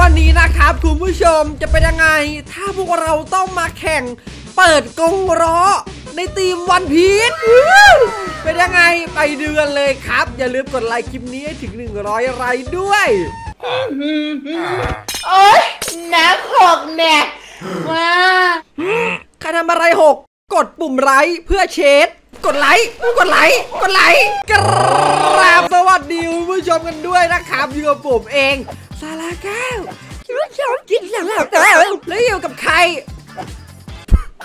วันนี้นะครับคุณผู้ชมจะเป็นยังไงถ้าพวกเราต้องมาแข่งเปิดกรงล้อในทีมวันพีชเป็นยังไงไปดูกันเลยครับอย่าลืมกดไลค์คลิปนี้ให้ถึง100ไลค์ด้วยโอ๊ยน้ำหกแน่ว้าใครทำอะไรหกกดปุ่มไลค์เพื่อเช็ดกดไลค์กราบสวัสดีคุณผู้ชมกันด้วยนะครับอยู่กับผมเองซาลาก้าวคิดว่าชอบกินอย่างเราแต่แล้วอยู่กับใคร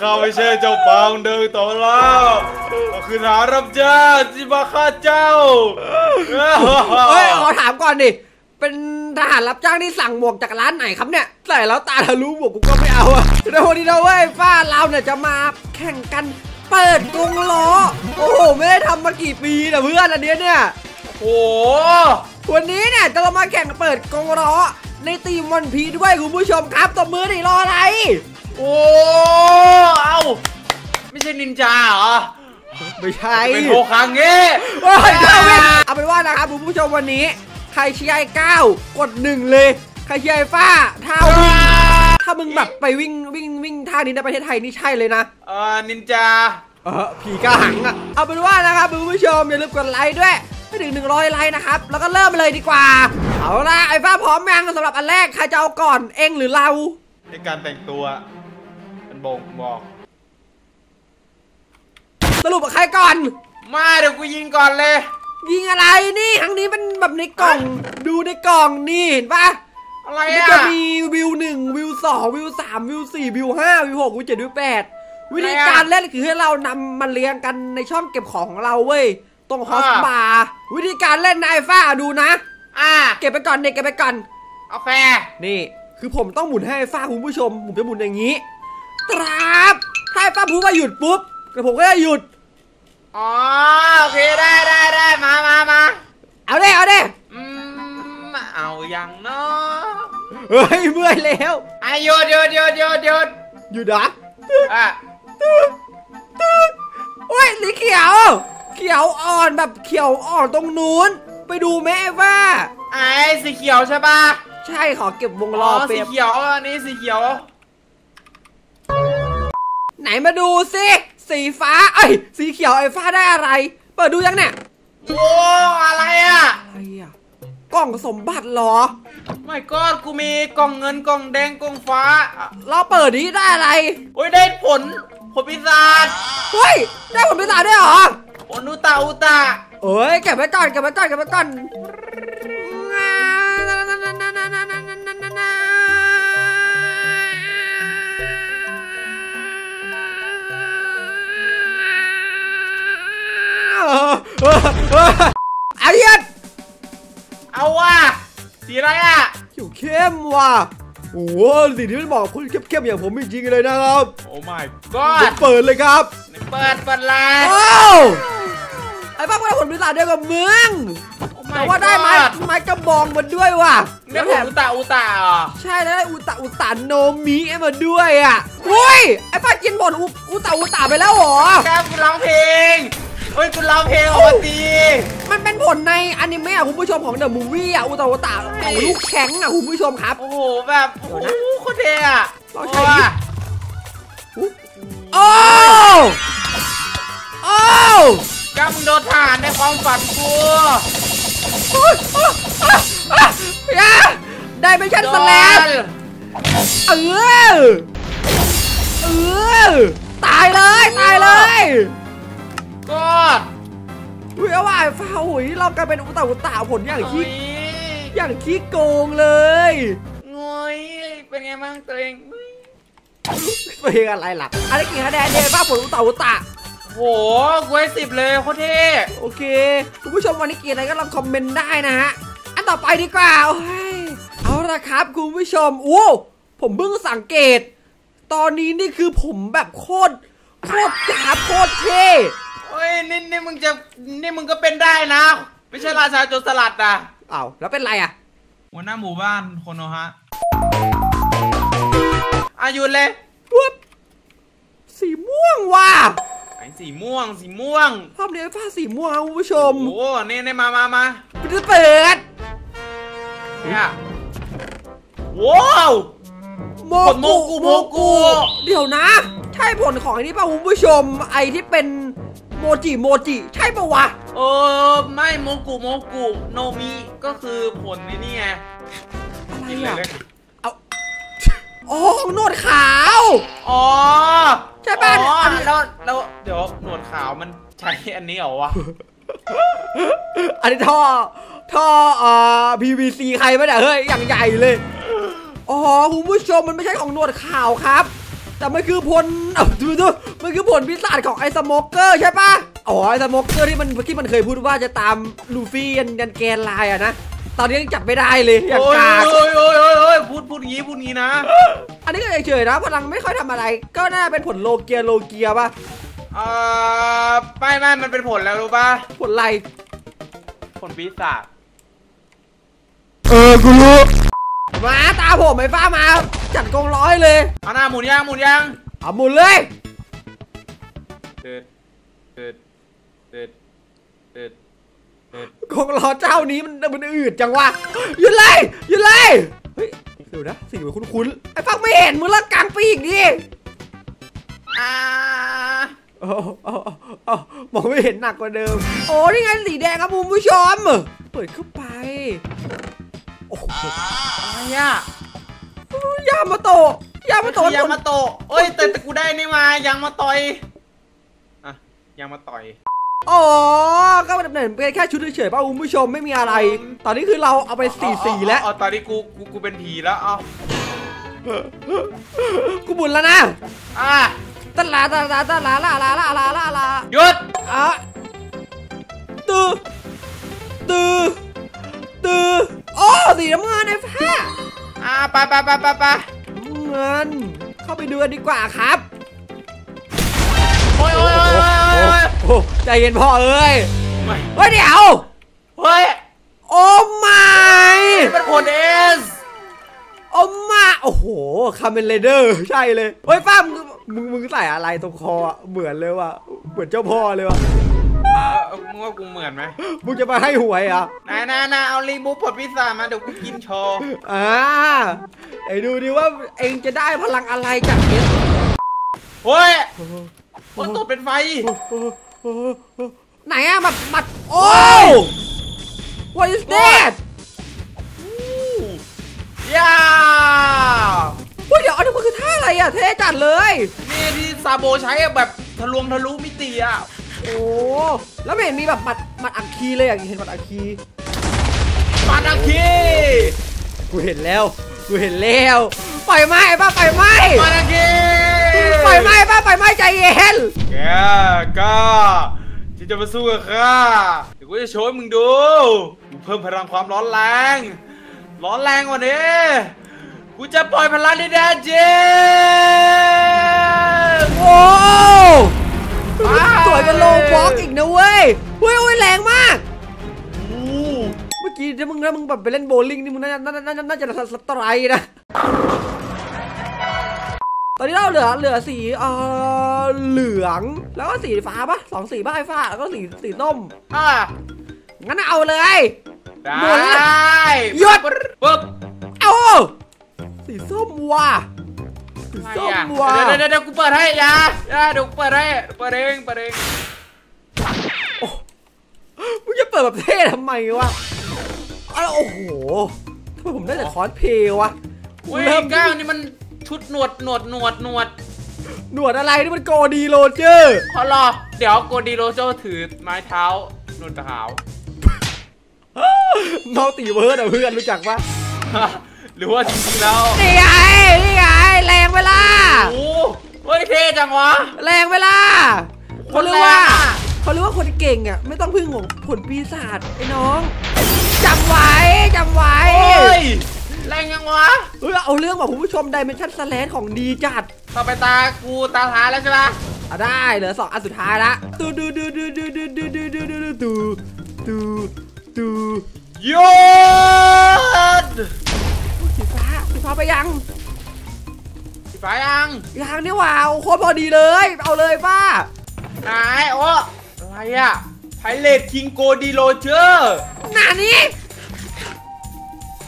ข้าไม่ใช่เจ้าปางเดินต่อแล้วคือหารับจ้าที่มาฆ่าเจ้าเฮ้ยขอถามก่อนดิเป็นทหารรับจ้างที่สั่งหมวกจากร้านไหนครับเนี่ยใส่แล้วตาทะลุหมวกกูก็ไม่เอาอะเดี๋ยววันนี้เราเว้ยฟ้าเราเนี่ยจะมาแข่งกันเปิดกรงล้อโอ้โหไม่ได้ทำมากี่ปีนะเพื่อนอันนี้เนี่ยโอ้โหวันนี้เนี่ยจะเรามาแข่งเปิดกรงล้อในทีมวันพีชด้วยคุณผู้ชมครับตบมือดิรออะไรโอ้เอาไม่ใช่นินจาเหรอไม่ใช่เป็นโคคังเงี้ยเอาเป็นว่านะครับคุณผู้ชมวันนี้ใครเชียร์ไอ้ก้าวกด1เลยใครเชียร์ไอ้ฟ้าถ้ามึงแบบไปวิ่งท่านี้ในประเทศไทยนี่ใช่เลยนะนินจาผีกระหังอะเอาเป็นว่านะครับคุณผู้ชมอย่าลืมกดไลค์ด้วยให้ถึง100ไลค์นะครับแล้วก็เริ่มเลยดีกว่าเอาละไอ้ฟ้าพร้อมยังสำหรับอันแรกใครจะเอาก่อนเองหรือเราในการแต่งตัวมันบ่งบอกสรุปใครก่อนมาเดี๋ยวกูยิงก่อนเลยยิงอะไรนี่ครั้งนี้มันแบบในกล่องดูในกล่องนี่เห็นปะอะไรอะจะมีวิว1วิว2วิว3วิว4วิว5วิว6วิว7วิว8วิธีการเล่นคือให้เรานำมันเรียงกันในช่องเก็บของของเราเว้ยตรงคอสบาร์วิธีการเล่นนายฟ้าดูนะเก็บไปก่อนเด็กเก็บไปก่อนเอาแฟนี่คือผมต้องหมุนให้ฟ้าคุณผู้ชมผมจะหมุนอย่างนี้ตราบถ้าฟ้าพูดว่าหยุดปุ๊บแต่ผมก็จะหยุดอ๋อโอเคได้มาเอาได้เอาอย่างเนาะเฮ้ยเมื่อยแล้วไอหยุดหยุดนะโอ้ยสีเขียวอ่อนแบบเขียวอ่อนตรงนู้นไปดูแม่ว่าไอสีเขียวใช่ปะใช่ขอเก็บวงล้อสีเขียวอันนี้สีเขียวไหนมาดูสิสีฟ้าเอ้ยสีเขียวไอ้ฟ้าได้อะไรเปิดดูยังเนี่ยโอ้อะไรอะกล่องสมบัติหรอไม่ก็กูมีกล่องเงินกล่องแดงกล่องฟ้าเราเปิดนี้ได้อะไรโอ้ยได้ผลปีศาจเฮ้ยได้ผลปีศาจได้หรอผลอุตาเอ้ยเก็บไว้ก่อนอาเย็นเอาว่ะสีอะไรอ่ะเขียวเข้มว่ะโอ้โหสีที่มันบอกคุณเข้มๆอย่างผมจริงๆเลยนะครับโอ้ my god เปิดเลยครับเปิดเลยไอ้บ้าก็ได้ผลพิศาจเดียวกับเมืองแต่ว่าได้ไม้กระบองมาด้วยว่ะแล้วแถมอุตาใช่แล้วอุตาโนมิมาด้วยอ่ะโอ้ยไอ้บ้ากินผลอุตาไปแล้วหรอแกกูร้องเพลงเฮ้ยคุณร้องเพลงออกตีมันเป็นผลในอนิเมะคุณผู้ชมของเดอะมูฟวี่อุตาของลูกแข็งอ่ะคุณผู้ชมครับโอ้โหแบบโอ้โหโคตรเท่อะเราใช้โอ้กำโดดผ่านในความฝันกูได้ไปชั้นสแลมตายเลยก็อุ้ยเอาว่ะฟ้าหุยเรากลายเป็นอุตาผลอย่างขี้โกงเลยงอยเป็นไงบ้างตัวเองเป็นอะไรหลับอะไรกี่คะแนนเดฟ้าผลอุตาโหกูให้10เลยโคตรเท่โอเคคุณผู้ชมวันนี้กี่อะไรก็ลองคอมเมนต์ได้นะฮะอันต่อไปดีกว่าเอาละครับคุณผู้ชมโอ้ผมเพิ่งสังเกตตอนนี้นี่คือผมแบบโคตรจ๋าโคตรเท่เฮ้ยนี่มึงจะนี่มึงก็เป็นได้นะไม่ใช่ราชาโจรสลัดนะอ้าวแล้วเป็นไรอ่ะหัวหน้าหมู่บ้านคนโนฮะอายุเลยปุ๊บสีม่วงว่ะไอ้สีม่วงภาพเนี้ยผ้าสีม่วงคุณผู้ชมโอ้เนี่ยมาจะเปิดเนี่ย ว้าวโมกุโมกุเดี๋ยวนะใช่ผลของไอ้นี่ป่ะคุณผู้ชมไอ้ที่เป็นโมจิโมจิใช่ป่ะวะไม่โมกุโมกุโนมิก็คือผลในนี่ไงอะไรอะอ๋อหนวดขาวอ๋อใช่ป่ะแล้วเดี๋ยวหนวดขาวมันใช้อันนี้เหรอวะอันนี้ท่อPVC ใครไม่ได้เฮ้ยอย่างใหญ่เลยอ๋อคุณผู้ชมมันไม่ใช่ของหนวดขาวครับแต่มันคือผลมันคือผลพิศดารของไอ้สโมเกอร์ใช่ป่ะอ๋อไอ้สโมเกอร์ที่มันเคยพูดว่าจะตามลูฟี่ยันแกนไลน์อะนะตอนนี้ยังจับไม่ได้เลยอย่างกากพูดงี้นะอันนี้ก็เฉยๆนะพลังไม่ค่อยทำอะไรก็น่าเป็นผลโลเกียป่ะไม่มันเป็นผลแล้วรู้ป่ะผลอะไรผลปีศาจกูรู้มาตาผมไอ้ป้ามาจัดกองร้อยเลยเอาหน้าหมุนยังเอาหมุนเลยเด็ดกองร้อยเจ้านี้มันอืดจังวะหยุดเลยเฮ้ยเดี๋ยวนะสิ่งมันคุ้นๆไอ้ฟังไม่เห็นมึงละกลางปีกดิมองไม่เห็นหนักกว่าเดิมโอ้นี่ไงสีแดงครับคุณผู้ชมเปิดเข้าไปโอ้โหอะไรอะยามาโตะเอ้ยแต่กูได้นี่มายางมาต่อยอ๋อก็มันเป็นแค่ชุดเฉยๆป่ะคุณผู้ชมไม่มีอะไรตอนนี้คือเราเอาไป4สีแล้วตอนนี้กูเป็นผีแล้วเอากูบุญแล้วนะตะลาหยุดตื้ออ๋อสีน้ำเงินไอ้ผ้าไปเงินเข้าไปดูกันดีกว่าครับโอ้ยใจเย็นพ่อเอ้ยเฮ้ยเดี๋ยวเฮ้ยโอ้ไม่เป็นผลเอสโอ้มาโอ้โหคาเมนไรเดอร์ใช่เลยเฮ้ยป้ามึงใส่อะไรตรงคอเหมือนเลยว่ะเหมือนเจ้าพ่อเลยว่ะมึงว่ากูเหมือนไหมมึงจะมาให้หวยอ่ะนาเอารีบูผลพิซซ่ามาเดี๋ยวกูกินโชว์ไอ้ดูดิว่าเองจะได้พลังอะไรจากเอสเฮ้ยมันตกเป็นไฟไหนอะมัดโอ้ What is that ย่าว่าเดี๋ยวอันนี้มันคือท่าอะไรอะเท่จัดเลยนี่ที่ซาโบใช้แบบทะลุมิติอะโอ้แล้วเห็นมีแบบมัดอักคีเลยอย่างเห็นมัดอักคีกูเห็นแล้วปล่อยไหมป่ะปล่อยไหมมัดอักคีปล่อยไหมป่ะปล่อยไหมใจเย็นแกก็ที่จะมาสู้กับข้าเดี๋ยวกูจะโชว์ให้มึงดูกูเพิ่มพลังความร้อนแรงกว่านี้กูจะปล่อยพลังในแดนเจมโอ้สวยกันโลว์บล็อกอีกนะเว้ยเฮ้ยแรงมากเมื่อกี้ถ้ามึงแบบไปเล่นโบลิ่งนี่มึงน่าจะสไตร์นะตอนนี้เราเหลือสีเหลืองแล้วก็สีฟ้าป่ะสองสีบ้าไอ้ฟ้าแล้วก็สีส้มงั้นเอาเลยหมุนเลยหยุดปุ๊บเอาสีส้มว่ะสีส้มว่ะเดี๋ยวกูเปิดให้ยาเดี๋ยวกูเปิดให้เปิดเองโอ้มึงจะเปิดแบบเท่ทำไมวะโอ้โหทำไมผมได้แต่คอนเพย์วะเริ่มก้าวนี่มันชุดหนวดอะไรนี่มันโกดีโรเจอร์ขอรอเดี๋ยวโกดีโรเจอร์ถือไม้เท้าหนวดขาวน้องตีเวิร์ดเพื่อนรู้จักปะหรือว่าจริงๆแล้วนี่ไงแรงเวลาโอ้เฮ้ยเท่จังวะแรงเวลาเขาเรียกว่าคนเก่งอ่ะไม่ต้องพึ่งของผลปีศาจไอ้น้องจำไว้แรงยังวะเอาเรื่องว่ะคุณผู้ชมไดเมนชั่นสแลนของดีจัดต่อไปตาท้าแล้วใช่ไหมได้เหลือ2อันสุดท้ายละดูยอดสีฟ้าไปยังนี่ว้าวโคตรพอดีเลยเอาเลยป้าไหนโอ้อะไรอะไพเรตคิงโกดีโรเจอร์หน้านี้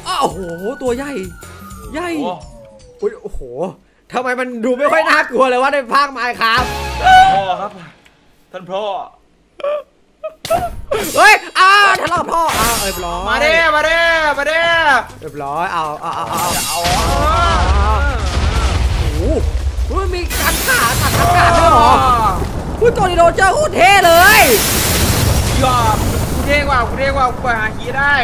โอ้โหตัวใหญ่ ใหญ่อุ้ยโอ้โหทำไมมันดูไม่ค่อยน่ากลัวเลยว่าในภาคไมค์ครับพ่อครับท่านพ่อเฮ้ยอ้าทะเลาะพ่ออ้าเรียบร้อยมาเด้มาเด้มาเด้เรียบร้อยเอาโอ้โหมันมีการขาตัดอากาศด้วยหรอผู้ตัวนี้โดนเจ้าโคตรเท่เลยยอมกูเท่กว่าไปหาขี้ได้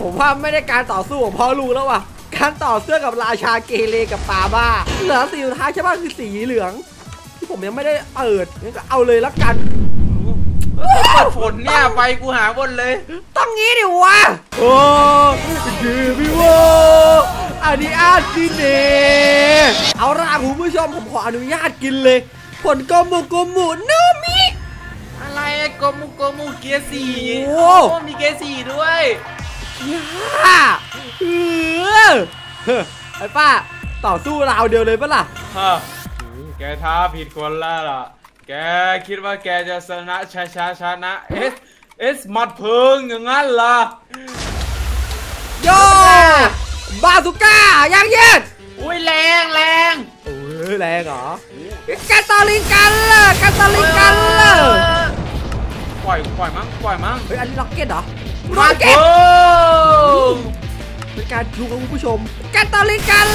ผมว่าไม่ได้การต่อสู้ของพ่อลูกแล้วว่ะการต่อเสื้อกับราชาเกเรกับปาบ้าเหลือสีสุดท้ายใช่ป่ะคือสีเหลืองที่ผมยังไม่ได้เปิดงั้นก็เอาเลยละกันฝนเนี่ยไปกูหาบนเลยต้องงี้ดิวะโอ้คือพี่วะอันนี้อาจิเน่เอาล่ะคุณผู้ชมผมขออนุญาตกินเลยผลโกมุนูมิอะไรโกมุเกียร์สี่โอ้มีเกียร์สี่ด้วยย่าไอ้ป้าต่อสู้ราวเดียวเลยปะล่ะแกท้าผิดคนละล่ะแกคิดว่าแกจะชนะชนะเอสหมัดเพิงอย่างนั้นล่ะโย่บาสุก้ายังเย็นอุ้ยแรงโอ้ยแรงเหรอแกตอลิงกันล่ะปล่อยมั้งเฮ้ยอันนี้ล็อกเก็ตเหรอล็อกเก็ตเป็นการดูของคุณผู้ชมแกตอลิงกัน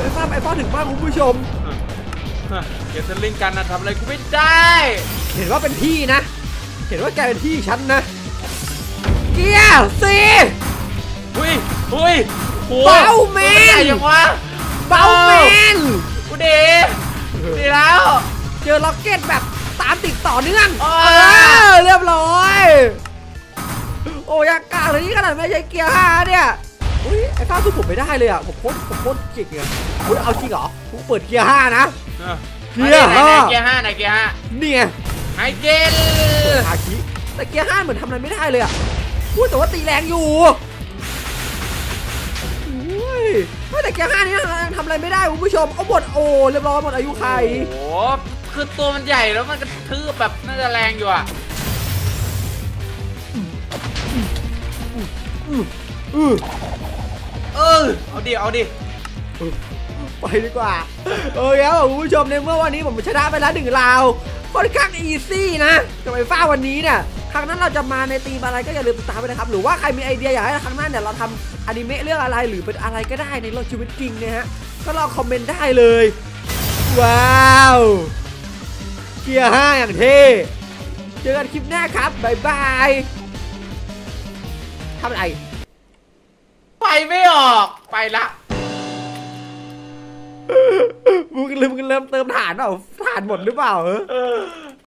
ไอ้ป้าถึงบ้านคุณผู้ชมเก็บสลิงกันนะทำอะไรกูไม่ได้เห็นว่าเป็นพี่นะเห็นว่าแกเป็นพี่ฉันนะเกียร์สีอุ้ยเบาแมนอย่างวะเบาแมนกูดีแล้วเจอล็อกเก็ตแบบตามติดต่อเนื่องเรียบร้อยโอ้ยกะอะไรนี่ขนาดไม่ใช่เกียร์ห้าเนี่ยไอ้ข้าวสู้ผมไม่ได้เลยอ่ะผมโคตรเก่งเลยคุณเอาจริงเหรอผมเปิดเกียร์ห้านะเกียร์ห้าไหนเกียร์ห้าเนี่ยไอเกลอาคิแต่เกียร์ห้าเหมือนทำอะไรไม่ได้เลยอ่ะพูดแต่ว่าตีแรงอยู่ไม่แต่เกียร์ห้านี่ทำอะไรไม่ได้คุณผู้ชมเอาหมดโอเรียบร้อยหมดอายุใครโอ้คือตัวมันใหญ่แล้วมันกระทืบแบบน่าจะแรงอยู่อ่ะเอาดิไปดีกว่าโอเคครับคุณผู้ชมในเมื่อวันนี้ผมชนะไปแล้ว1ราวค่อนข้างอีซี่นะกับไอ้ฟ้าวันนี้เนี่ยครั้งนั้นเราจะมาในตีมอะไรก็อย่าลืมติดตามไปนะครับหรือว่าใครมีไอเดียอยากให้ครั้งหน้าเนี่ยเราทำอนิเมะเรื่องอะไรหรือเป็นอะไรก็ได้ในโลกชีวิตจริงนะฮะก็ลองคอมเมนต์ได้เลยว้าวเกียร์ห้าอย่างเท่เจอกันคลิปหน้าครับบ๊ายบายทำอะไรไปไม่ออกไปละมึงเริ่มเติมฐานเปล่าฐานหมดหรือเปล่า